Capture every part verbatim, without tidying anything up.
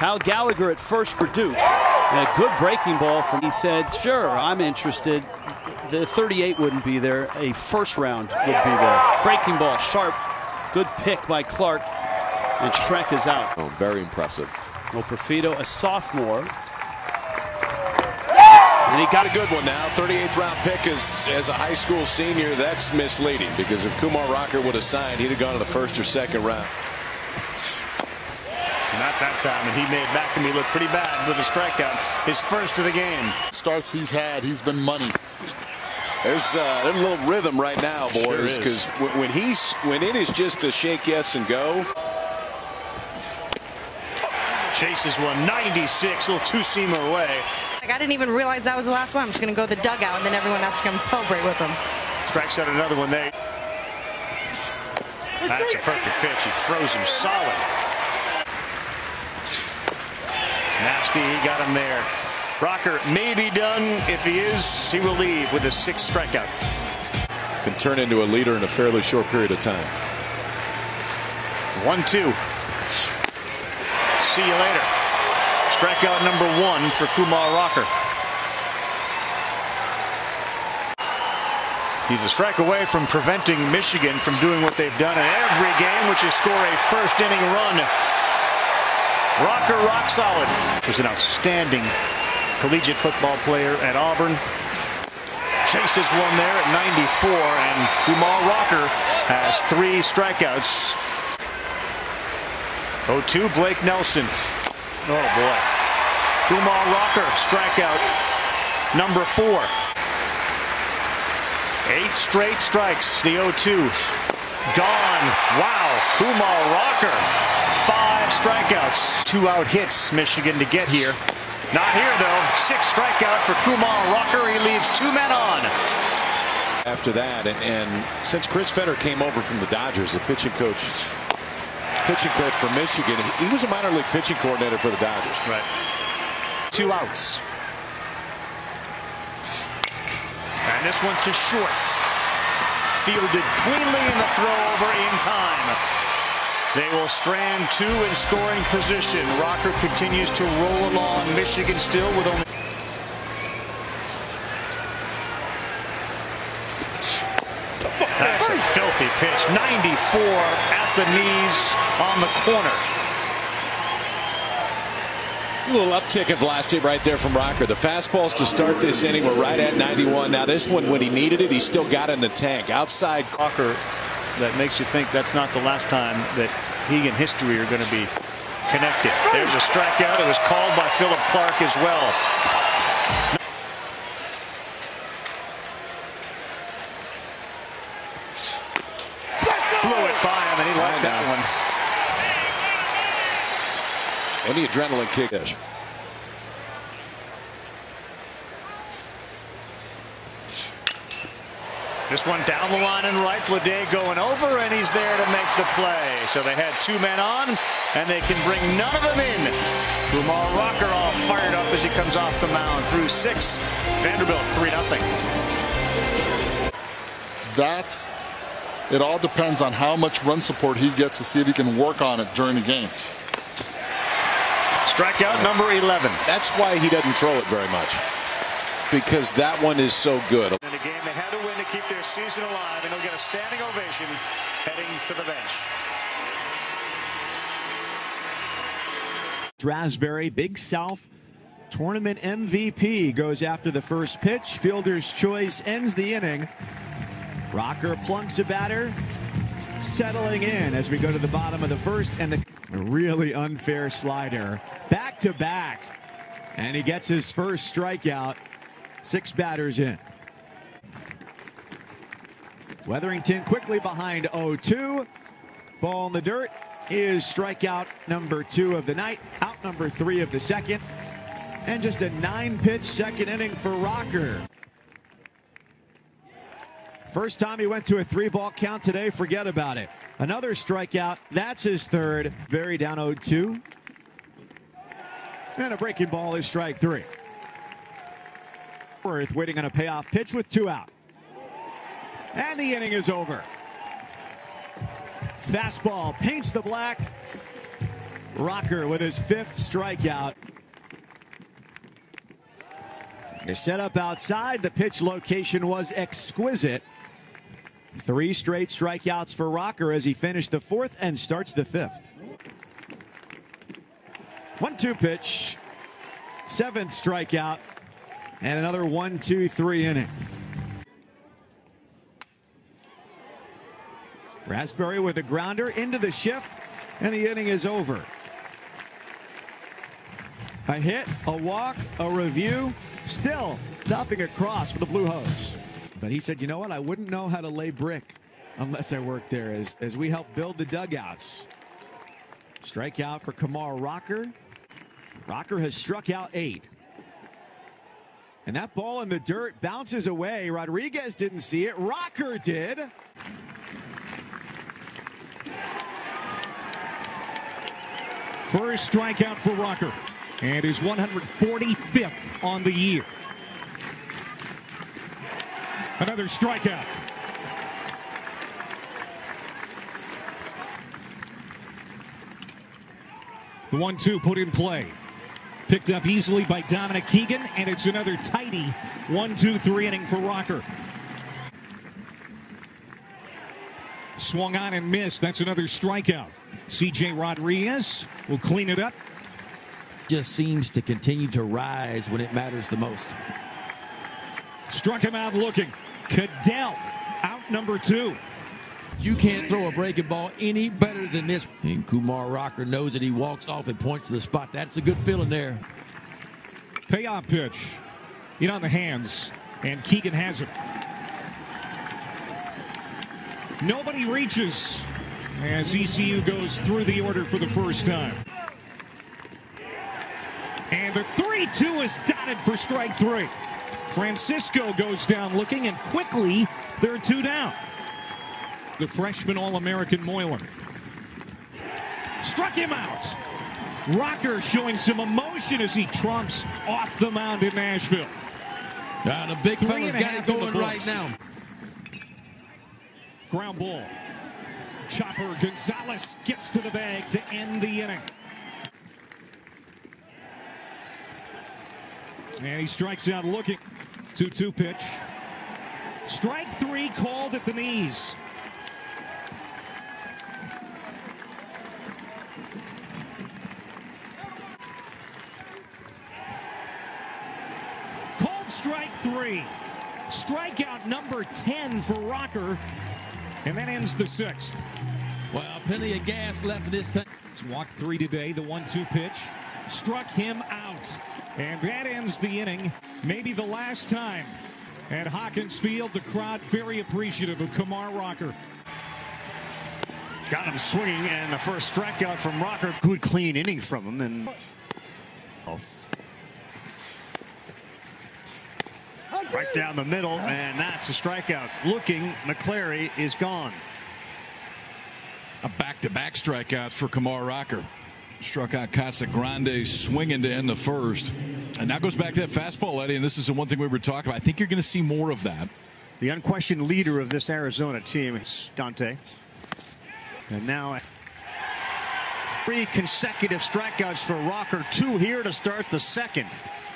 Hal Gallagher at first for Duke. And a good breaking ball from, he said, sure, I'm interested. The thirty-eight wouldn't be there. A first round would be there. Breaking ball, sharp. Good pick by Clark. And Shrek is out. Oh, very impressive. Well, Profito, a sophomore. And he got a good one now. thirty-eighth round pick as, as a high school senior. That's misleading, because if Kumar Rocker would have signed, he'd have gone to the first or second round. Not that time, and he made McNamee look pretty bad with a strikeout. His first of the game. Starts he's had, he's been money. There's, uh, there's a little rhythm right now, boys, because sure when he's when it is just a shake, yes, and go. Chases one, ninety-six, little two-seamer away. Like, I didn't even realize that was the last one. I'm just going to go to the dugout, and then everyone has to come celebrate with him. Strikes out another one there. That's a perfect pitch. He throws him solid. Nasty, he got him there. Rocker may be done. If he is, he will leave with a sixth strikeout. Can turn into a leader in a fairly short period of time. one two. See you later. Strikeout number one for Kumar Rocker. He's a strike away from preventing Michigan from doing what they've done in every game, which is score a first inning run. Rocker rock solid. He's an outstanding collegiate football player at Auburn. Chases one there at ninety-four, and Kumar Rocker has three strikeouts. oh two, Blake Nelson. Oh, boy. Kumar Rocker, strikeout number four. Eight straight strikes, the oh two. Gone. Wow. Kumar Rocker, five strikeouts. Two out hits, Michigan, to get here. Not here, though. Six strikeout for Kumar Rocker. He leaves two men on. After that, and, and since Chris Fetter came over from the Dodgers, the pitching coach... pitching coach for Michigan. He was a minor league pitching coordinator for the Dodgers. Right. Two outs. And this one to short. Fielded cleanly in the throw over in time. They will strand two in scoring position. Rocker continues to roll along. Michigan still with only... That's a filthy pitch. ninety-four at the knees on the corner. A little uptick in velocity right there from Rocker. The fastballs to start this inning were right at ninety-one. Now this one, when he needed it, he still got in the tank. Outside Rocker, that makes you think that's not the last time that he and history are going to be connected. There's a strikeout. It was called by Philip Clark as well. And the adrenaline kick. This one down the line and right. Lede going over, and he's there to make the play. So they had two men on, and they can bring none of them in. Kumar Rocker all fired up as he comes off the mound. Through six, Vanderbilt three nothing. That's... It all depends on how much run support he gets to see if he can work on it during the game. Strikeout number eleven. That's why he doesn't throw it very much, because that one is so good. In the game, they had to win to keep their season alive, and they'll get a standing ovation heading to the bench. Strasburry, Big South Tournament M V P, goes after the first pitch. Fielder's choice ends the inning. Rocker plunks a batter, settling in as we go to the bottom of the first, and the really unfair slider back to back, and he gets his first strikeout. Six batters in. Weatherington quickly behind oh two. Ball in the dirt is strikeout number two of the night, out number three of the second, and just a nine pitch second inning for Rocker. First time he went to a three ball count today, forget about it. Another strikeout, that's his third. Berry down oh two. And a breaking ball is strike three. Worth waiting on a payoff pitch with two out. And the inning is over. Fastball paints the black. Rocker with his fifth strikeout. They set up outside. The pitch location was exquisite. Three straight strikeouts for Rocker as he finished the fourth and starts the fifth. one two pitch. Seventh strikeout. And another one two three inning. Raspberry with a grounder into the shift, and the inning is over. A hit, a walk, a review, still nothing across for the Blue Hose. But he said, you know what, I wouldn't know how to lay brick unless I worked there, as, as we help build the dugouts. Strikeout for Kumar Rocker. Rocker has struck out eight. And that ball in the dirt bounces away. Rodriguez didn't see it. Rocker did. First strikeout for Rocker, and his one hundred forty-fifth on the year. Another strikeout. The one two put in play. Picked up easily by Dominic Keegan, and it's another tidy one two three inning for Rocker. Swung on and missed. That's another strikeout. C J Rodriguez will clean it up. Just seems to continue to rise when it matters the most. Struck him out looking. Cadell out number two. You can't throw a breaking ball any better than this. And Kumar Rocker knows that. He walks off and points to the spot. That's a good feeling there. Payoff pitch in on the hands, and Keegan has it. Nobody reaches as E C U goes through the order for the first time. And the three two is dotted for strike three. Francisco goes down looking, and quickly they're two down. The freshman All-American Moylan struck him out. Rocker showing some emotion as he trumps off the mound in Nashville. And a big fella's got it going right now. Ground ball. Chopper. Gonzalez gets to the bag to end the inning. And he strikes out looking. two two pitch. Strike three called at the knees. Strike three. Strikeout number ten for Rocker. And that ends the sixth. Well, plenty of gas left this time. It's walk three today. The one two pitch. Struck him out. And that ends the inning. Maybe the last time at Hawkins Field. The crowd very appreciative of Kumar Rocker. Got him swinging, and the first strikeout from Rocker. Good clean inning from him. And oh. Right down the middle, and that's a strikeout. Looking, McClary is gone. A back-to-back strikeouts for Kumar Rocker. Struck out Casa Grande swinging to end the first. And now goes back to that fastball, Eddie, and this is the one thing we were talking about. I think you're going to see more of that. The unquestioned leader of this Arizona team is Dante. And now three consecutive strikeouts for Rocker, two here to start the second.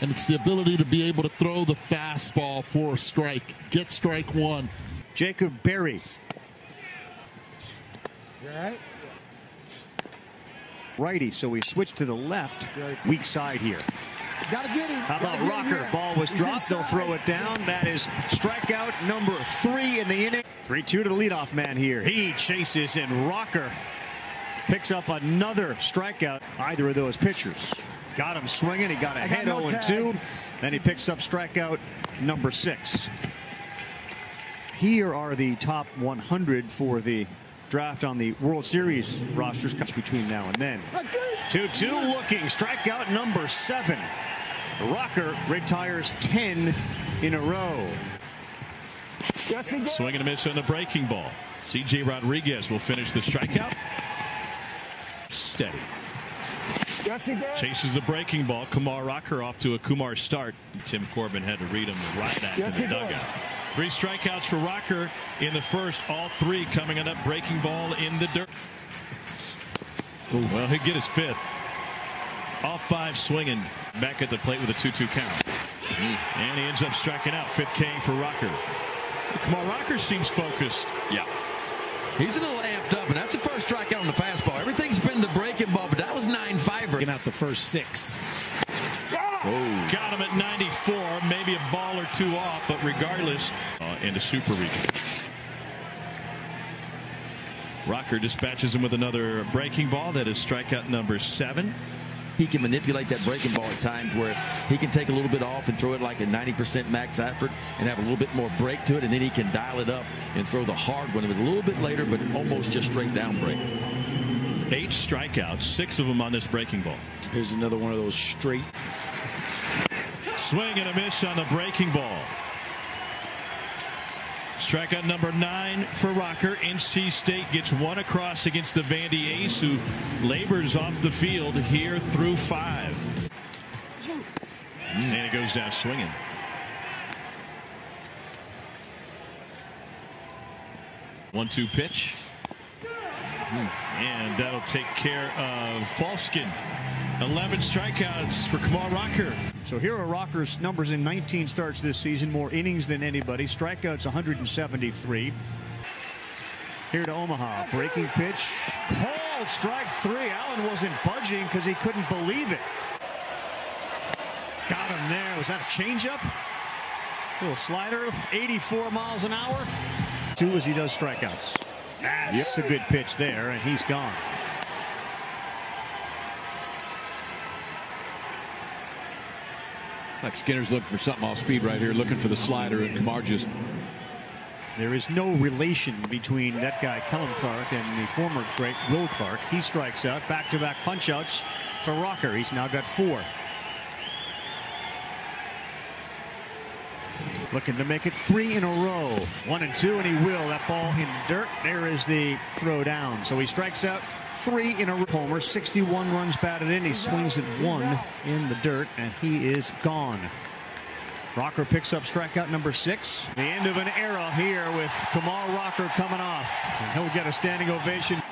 And it's the ability to be able to throw the fastball for a strike. Get strike one. Jacob Berry. You all right? Righty, so we switch to the left. Weak side here. Gotta get him. How about Rocker? Ball was dropped. They'll throw it down. That is strikeout number three in the inning. three two to the leadoff man here. He chases, and Rocker picks up another strikeout. Either of those pitchers. Got him swinging. He got a head oh and two. Then he picks up strikeout number six. Here are the top one hundred for the draft on the World Series rosters between now and then. two two looking. Strikeout number seven. Rocker retires ten in a row. Swing and a miss on the breaking ball. C J Rodriguez will finish the strikeout. Steady. Chases the breaking ball. Kumar Rocker off to a Kumar start. Tim Corbin had to read him right back yes, in the dugout. Goes. Three strikeouts for Rocker in the first. All three coming up breaking ball in the dirt. Ooh. Well, he'll get his fifth. Off five swinging. Back at the plate with a two two count. Mm-hmm. And he ends up striking out. Fifth K for Rocker. Kumar Rocker seems focused. Yeah. He's a little amped up, and that's the first strikeout on the fastball. Everything's been the breaking ball, but that was nine five. Getting out the first six. Oh. Got him at ninety-four, maybe a ball or two off, but regardless, uh, and a super region. Rocker dispatches him with another breaking ball. That is strikeout number seven. He can manipulate that breaking ball at times where he can take a little bit off and throw it like a ninety percent max effort and have a little bit more break to it, and then he can dial it up and throw the hard one. It was a little bit later, but almost just straight down break. Eight strikeouts, six of them on this breaking ball. Here's another one of those straight. Swing and a miss on the breaking ball. Strikeout number nine for Rocker. N C State gets one across against the Vandy ace, who labors off the field here through five. Mm. And it goes down swinging. one two pitch. Mm. And that'll take care of Falskin. eleven strikeouts for Kumar Rocker. So here are Rocker's numbers in nineteen starts this season, more innings than anybody. Strikeouts one hundred seventy-three. Here to Omaha, breaking pitch, called strike three. Allen wasn't budging because he couldn't believe it. Got him there. Was that a changeup? Little slider, eighty-four miles an hour. Two as he does strikeouts. That's yep. a good pitch there, and he's gone. Like Skinner's looking for something off speed right here, looking for the slider, and Kumar just. There is no relation between that guy Callum Clark and the former great Will Clark. He strikes out, back-to-back punch-outs for Rocker. He's now got four. Looking to make it three in a row. One and two, and he will. That ball in dirt. There is the throw down. So he strikes out. Three in a homer, sixty-one runs batted in. He swings at one in the dirt, and he is gone. Rocker picks up strikeout number six. The end of an era here with Kumar Rocker coming off. And he'll get a standing ovation.